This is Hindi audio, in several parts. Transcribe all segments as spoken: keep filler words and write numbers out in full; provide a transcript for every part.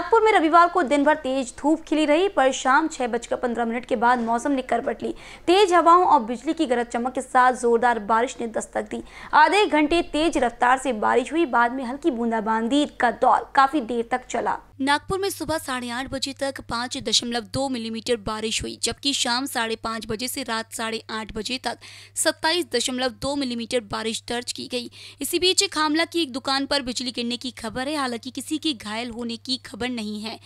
नागपुर में रविवार को दिन भर तेज धूप खिली रही, पर शाम छह बजकर पंद्रह मिनट के बाद मौसम ने करवट ली। तेज हवाओं और बिजली की गरज चमक के साथ जोरदार बारिश ने दस्तक दी। आधे घंटे तेज रफ्तार से बारिश हुई, बाद में हल्की बूंदाबांदी का दौर काफी देर तक चला। नागपुर में सुबह साढ़े आठ बजे तक पाँच दशमलव दो मिलीमीटर बारिश हुई, जबकि शाम साढ़े पाँच बजे से रात साढ़े आठ बजे तक सत्ताईस दशमलव दो मिलीमीटर बारिश दर्ज की गई। इसी बीच खामला की एक दुकान पर बिजली गिरने की खबर है, हालांकि किसी के घायल होने की खबर नहीं है।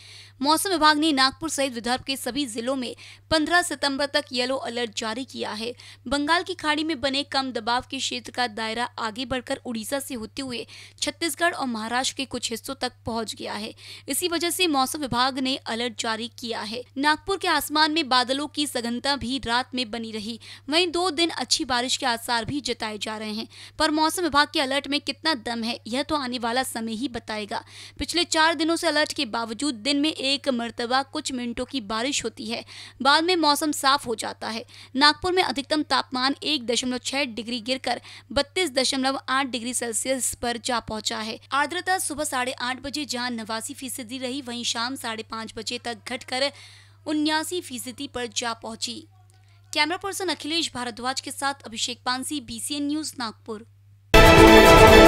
मौसम विभाग ने नागपुर सहित विदर्भ के सभी जिलों में पंद्रह सितम्बर तक येलो अलर्ट जारी किया है। बंगाल की खाड़ी में बने कम दबाव के क्षेत्र का दायरा आगे बढ़कर उड़ीसा से होते हुए छत्तीसगढ़ और महाराष्ट्र के कुछ हिस्सों तक पहुँच गया है। इसी वजह से मौसम विभाग ने अलर्ट जारी किया है। नागपुर के आसमान में बादलों की सघनता भी रात में बनी रही। वहीं दो दिन अच्छी बारिश के आसार भी जताए जा रहे हैं, पर मौसम विभाग के अलर्ट में कितना दम है यह तो आने वाला समय ही बताएगा। पिछले चार दिनों से अलर्ट के बावजूद दिन में एक मरतबा कुछ मिनटों की बारिश होती है, बाद में मौसम साफ हो जाता है। नागपुर में अधिकतम तापमान एक दशमलव छह डिग्री गिरकर बत्तीस दशमलव आठ डिग्री सेल्सियस पर जा पहुँचा है। आर्द्रता सुबह साढ़े आठ बजे जहाँ नवासी फीसदी रही, वहीं शाम साढ़े पाँच बजे तक घटकर उन्यासी फीसदी पर जा पहुंची। कैमरा पर्सन अखिलेश भारद्वाज के साथ Abhishek Pansi, B C N news, Nagpur.